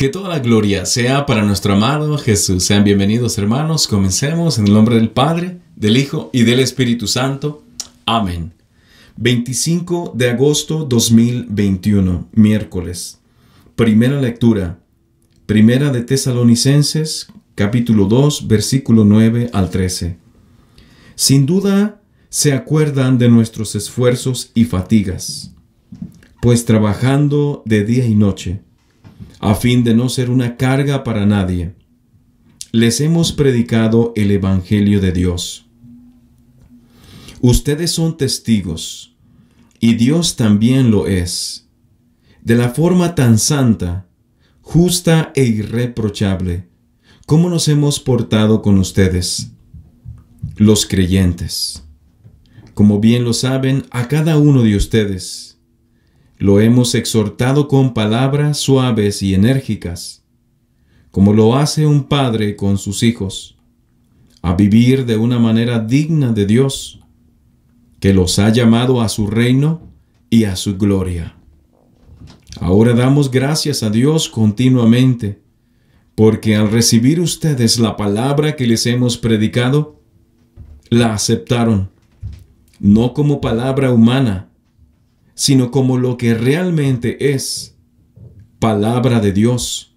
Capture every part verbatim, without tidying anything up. Que toda la gloria sea para nuestro amado Jesús. Sean bienvenidos, hermanos. Comencemos en el nombre del Padre, del Hijo y del Espíritu Santo. Amén. veinticinco de agosto dos mil veintiuno, miércoles. Primera lectura. Primera de Tesalonicenses, capítulo dos, versículo nueve al trece. Sin duda se acuerdan de nuestros esfuerzos y fatigas, pues trabajando de día y noche, a fin de no ser una carga para nadie, les hemos predicado el Evangelio de Dios. Ustedes son testigos, y Dios también lo es, de la forma tan santa, justa e irreprochable, como nos hemos portado con ustedes, los creyentes. Como bien lo saben, a cada uno de ustedes lo hemos exhortado con palabras suaves y enérgicas, como lo hace un padre con sus hijos, a vivir de una manera digna de Dios, que los ha llamado a su reino y a su gloria. Ahora damos gracias a Dios continuamente, porque al recibir ustedes la palabra que les hemos predicado, la aceptaron, no como palabra humana, sino como lo que realmente es, palabra de Dios,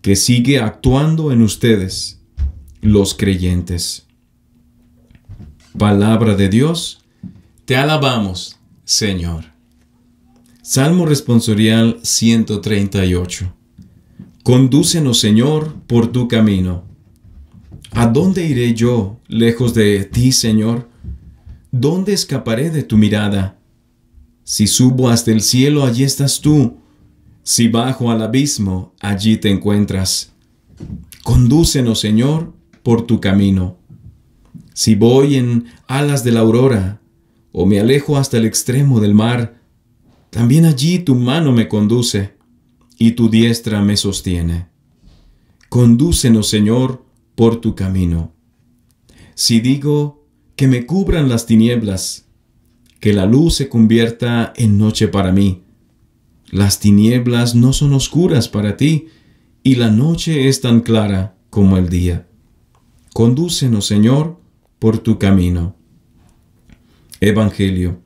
que sigue actuando en ustedes, los creyentes. Palabra de Dios, te alabamos, Señor. Salmo responsorial ciento treinta y ocho. Condúcenos, Señor, por tu camino. ¿A dónde iré yo, lejos de ti, Señor? ¿Dónde escaparé de tu mirada? Si subo hasta el cielo, allí estás tú. Si bajo al abismo, allí te encuentras. Condúcenos, Señor, por tu camino. Si voy en alas de la aurora, o me alejo hasta el extremo del mar, también allí tu mano me conduce, y tu diestra me sostiene. Condúcenos, Señor, por tu camino. Si digo que me cubran las tinieblas, que la luz se convierta en noche para mí. Las tinieblas no son oscuras para ti, y la noche es tan clara como el día. Condúcenos, Señor, por tu camino. Evangelio.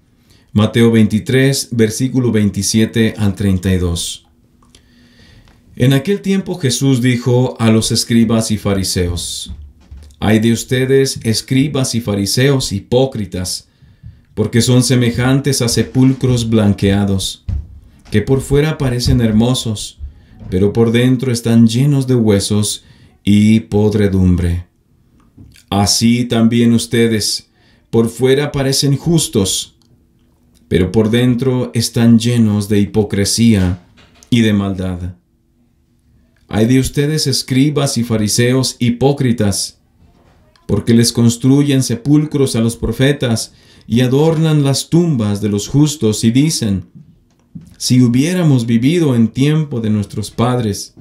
Mateo veintitrés, versículo veintisiete al treinta y dos. En aquel tiempo Jesús dijo a los escribas y fariseos: «Ay de ustedes, escribas y fariseos hipócritas, porque son semejantes a sepulcros blanqueados, que por fuera parecen hermosos, pero por dentro están llenos de huesos y podredumbre. Así también ustedes, por fuera parecen justos, pero por dentro están llenos de hipocresía y de maldad. Ay de ustedes, escribas y fariseos hipócritas, porque les construyen sepulcros a los profetas y adornan las tumbas de los justos y dicen: si hubiéramos vivido en tiempo de nuestros padres,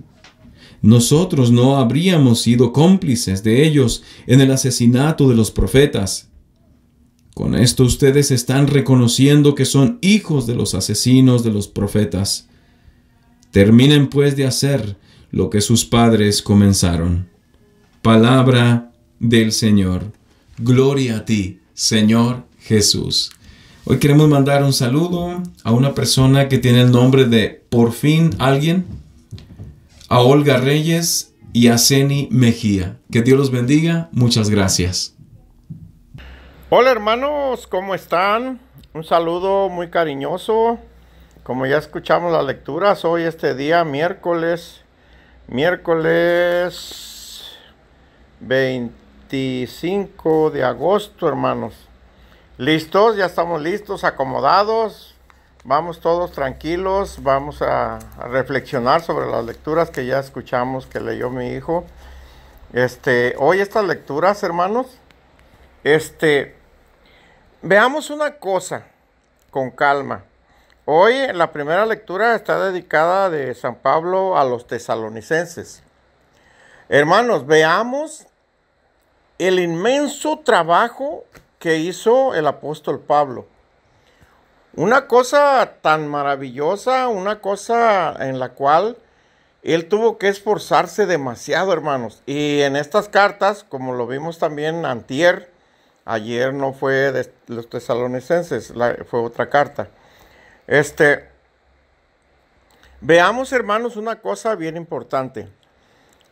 nosotros no habríamos sido cómplices de ellos en el asesinato de los profetas. Con esto ustedes están reconociendo que son hijos de los asesinos de los profetas. Terminen pues de hacer lo que sus padres comenzaron». Palabra del Señor. Gloria a ti, Señor Jesús. Hoy queremos mandar un saludo a una persona que tiene el nombre de Por Fin Alguien, a Olga Reyes y a Seni Mejía. Que Dios los bendiga. Muchas gracias. Hola hermanos, ¿cómo están? Un saludo muy cariñoso. Como ya escuchamos las lecturas, hoy este día miércoles, miércoles veinticinco de agosto, hermanos. ¿Listos? Ya estamos listos, acomodados. Vamos todos tranquilos, vamos a, a reflexionar sobre las lecturas que ya escuchamos, que leyó mi hijo. Este, hoy estas lecturas, hermanos, este... veamos una cosa con calma. Hoy la primera lectura está dedicada de San Pablo a los tesalonicenses. Hermanos, veamos el inmenso trabajo que hizo el apóstol Pablo. Una cosa tan maravillosa, una cosa en la cual él tuvo que esforzarse demasiado, hermanos. Y en estas cartas, como lo vimos también antier, ayer no fue de los tesalonicenses, la, fue otra carta. Este, veamos, hermanos, una cosa bien importante.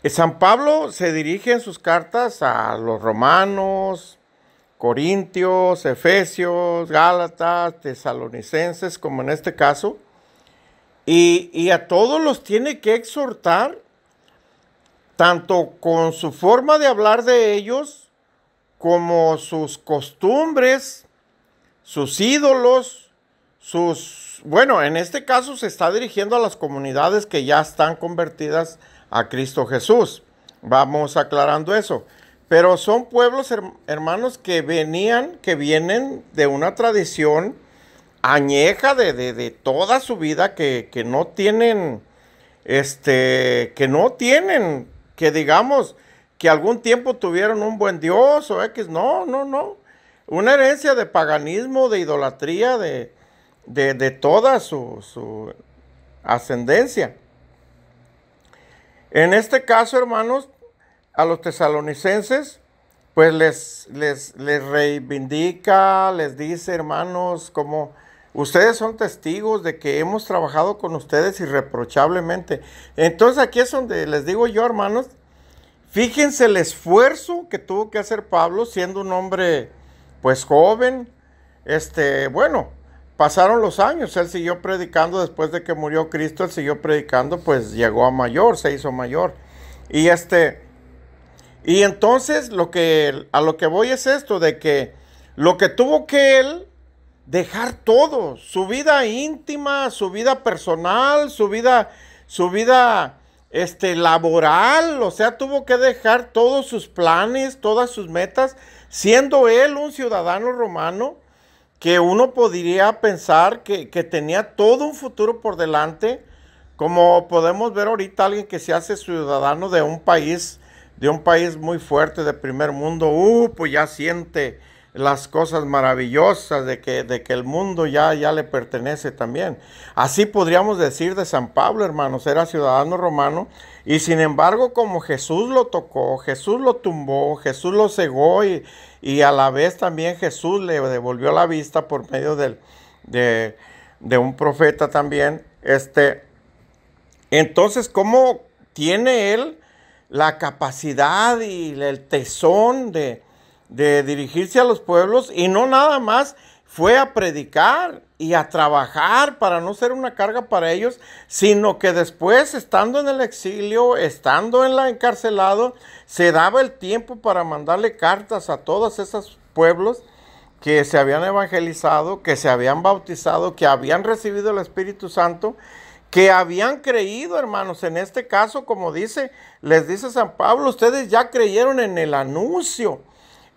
San Pablo se dirige en sus cartas a los romanos, corintios, efesios, gálatas, tesalonicenses, como en este caso. Y, y a todos los tiene que exhortar, tanto con su forma de hablar de ellos, como sus costumbres, sus ídolos, sus... Bueno, en este caso se está dirigiendo a las comunidades que ya están convertidas a Cristo Jesús. Vamos aclarando eso. Pero son pueblos, hermanos, que venían, que vienen de una tradición añeja de, de, de toda su vida, que, que no tienen, este, que no tienen, que digamos, que algún tiempo tuvieron un buen Dios o X, no, no, no, una herencia de paganismo, de idolatría, de, de, de toda su, su ascendencia. En este caso, hermanos, a los tesalonicenses, pues les, les, les reivindica, les dice, hermanos, como ustedes son testigos de que hemos trabajado con ustedes irreprochablemente. Entonces aquí es donde les digo yo, hermanos, fíjense el esfuerzo que tuvo que hacer Pablo, siendo un hombre, pues, joven. Este, bueno, pasaron los años, él siguió predicando después de que murió Cristo, él siguió predicando, pues llegó a mayor, se hizo mayor. Y este... Y entonces lo que, a lo que voy es esto, de que lo que tuvo que él dejar todo, su vida íntima, su vida personal, su vida, su vida este, laboral, o sea, tuvo que dejar todos sus planes, todas sus metas, siendo él un ciudadano romano, que uno podría pensar que, que tenía todo un futuro por delante, como podemos ver ahorita alguien que se hace ciudadano de un país de un país muy fuerte, de primer mundo, uh, pues ya siente las cosas maravillosas de que, de que el mundo ya, ya le pertenece también. Así podríamos decir de San Pablo, hermanos, era ciudadano romano, y sin embargo, como Jesús lo tocó, Jesús lo tumbó, Jesús lo cegó, y, y a la vez también Jesús le devolvió la vista por medio del, de, de un profeta también. Este, entonces, ¿cómo tiene él la capacidad y el tesón de, de dirigirse a los pueblos? Y no nada más fue a predicar y a trabajar para no ser una carga para ellos, sino que después, estando en el exilio, estando en la encarcelado, se daba el tiempo para mandarle cartas a todos esos pueblos que se habían evangelizado, que se habían bautizado, que habían recibido el Espíritu Santo, que habían creído, hermanos. En este caso, como dice, les dice San Pablo, ustedes ya creyeron en el anuncio,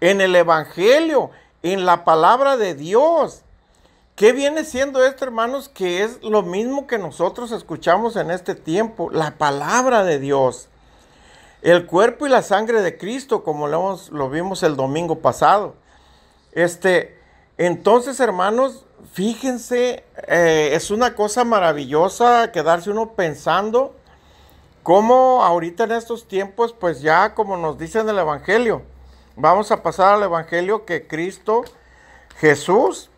en el evangelio, en la palabra de Dios. ¿Qué viene siendo esto, hermanos? Que es lo mismo que nosotros escuchamos en este tiempo, la palabra de Dios, el cuerpo y la sangre de Cristo, como lo, hemos, lo vimos el domingo pasado. Este, entonces, hermanos, fíjense, eh, es una cosa maravillosa quedarse uno pensando cómo ahorita en estos tiempos, pues ya como nos dicen el evangelio, vamos a pasar al evangelio que Cristo Jesús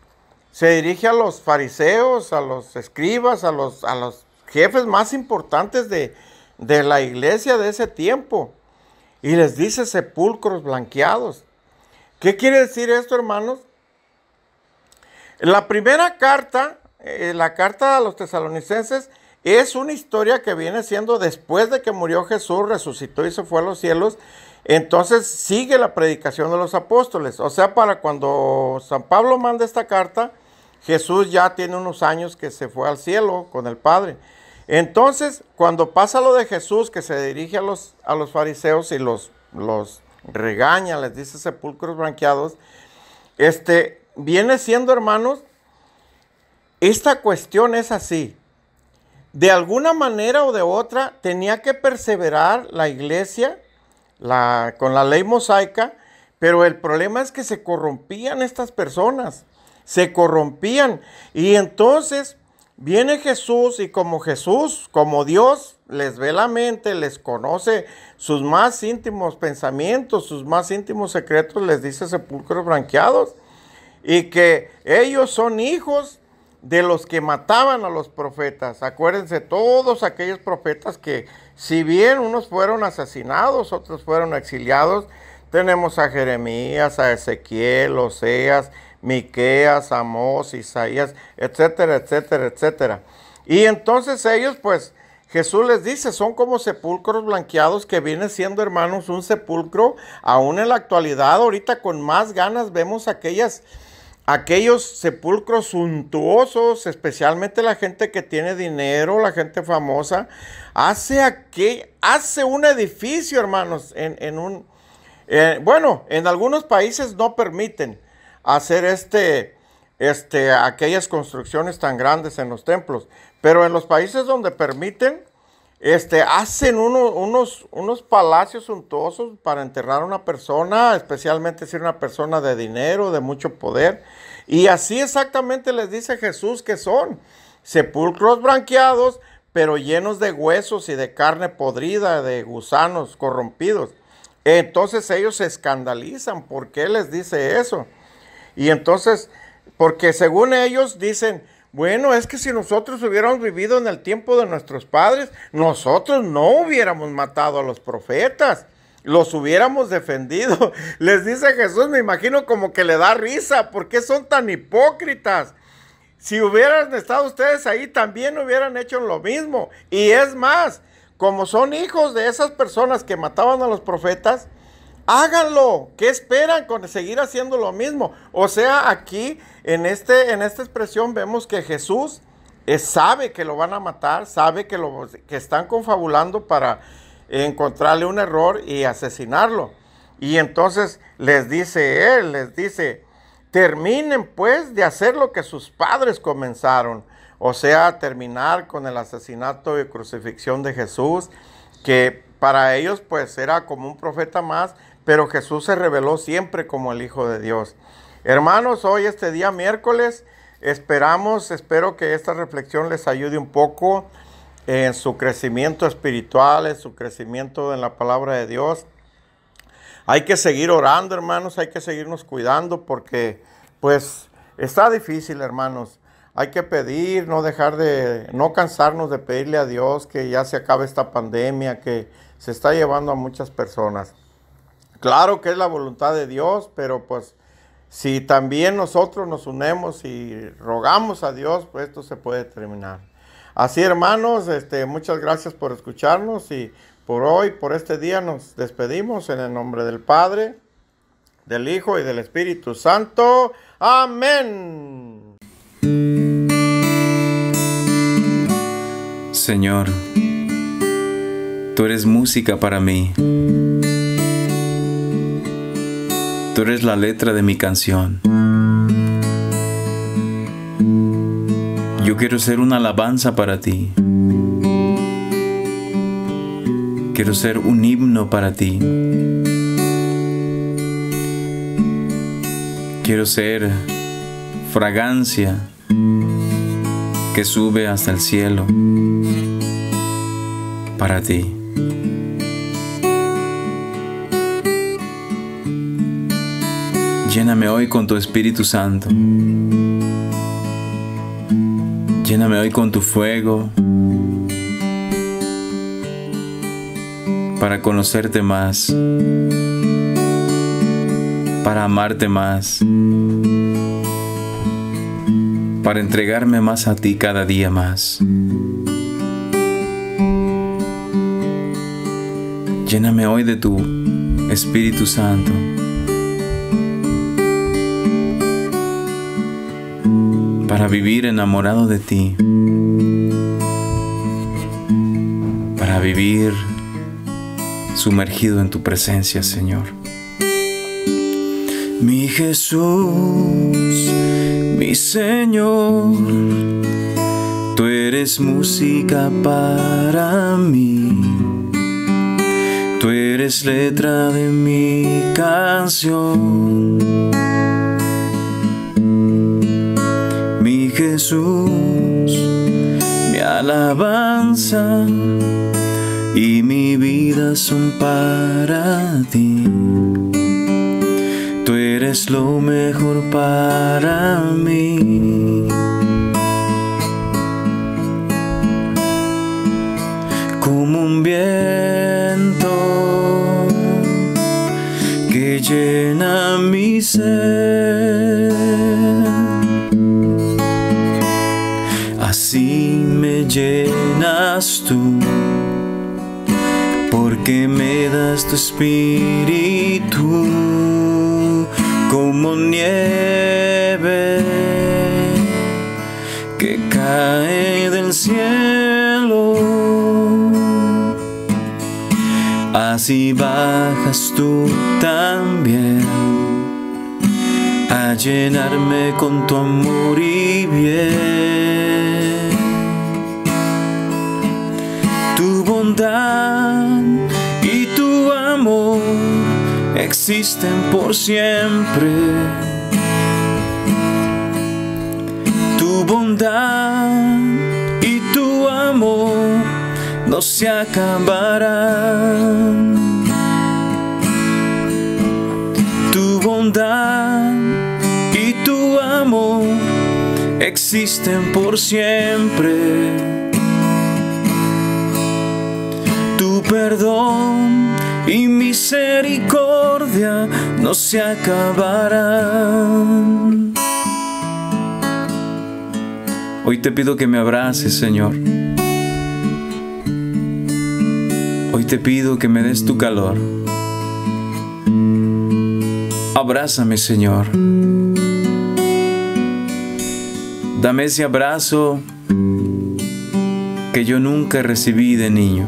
se dirige a los fariseos, a los escribas, a los, a los jefes más importantes de, de la iglesia de ese tiempo, y les dice sepulcros blanqueados. ¿Qué quiere decir esto, hermanos? La primera carta, eh, la carta a los tesalonicenses, es una historia que viene siendo después de que murió Jesús, resucitó y se fue a los cielos. Entonces sigue la predicación de los apóstoles. O sea, para cuando San Pablo manda esta carta, Jesús ya tiene unos años que se fue al cielo con el Padre. Entonces, cuando pasa lo de Jesús, que se dirige a los, a los fariseos y los, los regaña, les dice sepulcros blanqueados, este... viene siendo, hermanos, esta cuestión es así. De alguna manera o de otra, tenía que perseverar la iglesia la, con la ley mosaica, pero el problema es que se corrompían estas personas, se corrompían. Y entonces Viene Jesús y como Jesús, como Dios, les ve la mente, les conoce sus más íntimos pensamientos, sus más íntimos secretos, les dice sepulcros blanqueados. Y que ellos son hijos de los que mataban a los profetas. Acuérdense, todos aquellos profetas que, si bien unos fueron asesinados, otros fueron exiliados, tenemos a Jeremías, a Ezequiel, Oseas, Miqueas, Amós, Isaías, etcétera, etcétera, etcétera. Y entonces ellos, pues, Jesús les dice, son como sepulcros blanqueados, que viene siendo, hermanos, un sepulcro, aún en la actualidad, ahorita con más ganas vemos aquellas... aquellos sepulcros suntuosos, especialmente la gente que tiene dinero, la gente famosa, hace, aquí, hace un edificio, hermanos, en, en un... Eh, bueno, en algunos países no permiten hacer este, este, aquellas construcciones tan grandes en los templos, pero en los países donde permiten, este, hacen uno, unos, unos palacios suntuosos para enterrar a una persona, especialmente si es una persona de dinero, de mucho poder. Y así exactamente les dice Jesús que son sepulcros blanqueados, pero llenos de huesos y de carne podrida, de gusanos corrompidos. Entonces ellos se escandalizan. ¿Por qué les dice eso? Y entonces, porque según ellos dicen... Bueno, es que si nosotros hubiéramos vivido en el tiempo de nuestros padres, nosotros no hubiéramos matado a los profetas, los hubiéramos defendido. Les dice Jesús, me imagino como que le da risa, ¿por qué son tan hipócritas? Si hubieran estado ustedes ahí, también hubieran hecho lo mismo. Y es más, como son hijos de esas personas que mataban a los profetas, háganlo. ¿Qué esperan con seguir haciendo lo mismo? O sea, aquí en, este, en esta expresión vemos que Jesús eh, sabe que lo van a matar, sabe que, lo, que están confabulando para encontrarle un error y asesinarlo. Y entonces les dice él, les dice, terminen pues de hacer lo que sus padres comenzaron. O sea, terminar con el asesinato y crucifixión de Jesús, que para ellos pues era como un profeta más, pero Jesús se reveló siempre como el Hijo de Dios. Hermanos, hoy este día miércoles, esperamos, espero que esta reflexión les ayude un poco en su crecimiento espiritual, en su crecimiento en la palabra de Dios. Hay que seguir orando, hermanos, hay que seguirnos cuidando porque pues está difícil, hermanos. Hay que pedir, no dejar de, no cansarnos de pedirle a Dios que ya se acabe esta pandemia que se está llevando a muchas personas. Claro que es la voluntad de Dios, pero pues si también nosotros nos unemos y rogamos a Dios, pues esto se puede terminar. Así, hermanos, este, muchas gracias por escucharnos y por hoy, por este día nos despedimos en el nombre del Padre, del Hijo y del Espíritu Santo. Amén. Señor, tú eres música para mí. Tú eres la letra de mi canción. Yo quiero ser una alabanza para ti. Quiero ser un himno para ti. Quiero ser fragancia que sube hasta el cielo para ti. Lléname hoy con tu Espíritu Santo. Lléname hoy con tu fuego para conocerte más, para amarte más, para entregarme más a ti cada día más. Lléname hoy de tu Espíritu Santo. Para vivir enamorado de ti, para vivir sumergido en tu presencia, Señor. Mi Jesús, mi Señor, tú eres música para mí, tú eres letra de mi canción. Jesús, alabanza y mi vida son para ti. Tú eres lo mejor para mí. Como un viento que llena mi ser, así me llenas tú, porque me das tu espíritu. Como nieve que cae del cielo, así bajas tú también a llenarme con tu amor y bien. Tu bondad y tu amor existen por siempre. Tu bondad y tu amor no se acabarán. Tu bondad y tu amor existen por siempre. Tu perdón y misericordia no se acabarán. Hoy te pido que me abraces, Señor. Hoy te pido que me des tu calor. Abrázame, Señor. Dame ese abrazo que yo nunca recibí de niño.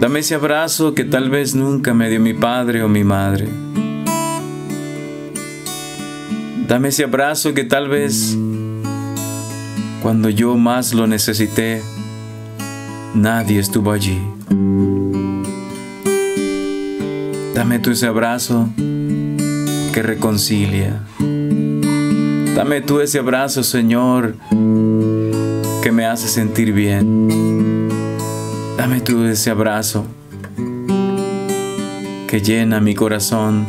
Dame ese abrazo que tal vez nunca me dio mi padre o mi madre. Dame ese abrazo que tal vez cuando yo más lo necesité, nadie estuvo allí. Dame tú ese abrazo que reconcilia. Dame tú ese abrazo, Señor, que me hace sentir bien. Dame tú ese abrazo que llena mi corazón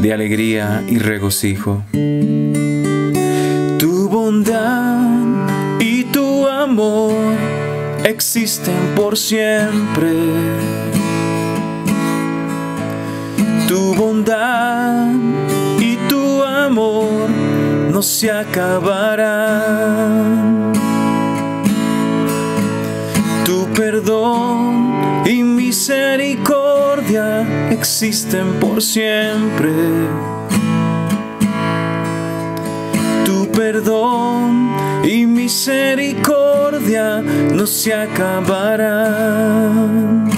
de alegría y regocijo. Tu bondad y tu amor existen por siempre. Tu bondad y tu amor no se acabarán. Tu perdón y misericordia existen por siempre. Tu perdón y misericordia no se acabarán.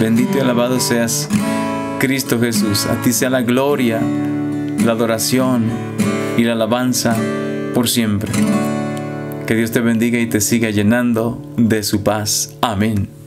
Bendito y alabado seas, Cristo Jesús. A ti sea la gloria, la adoración y la alabanza por siempre. Que Dios te bendiga y te siga llenando de su paz. Amén.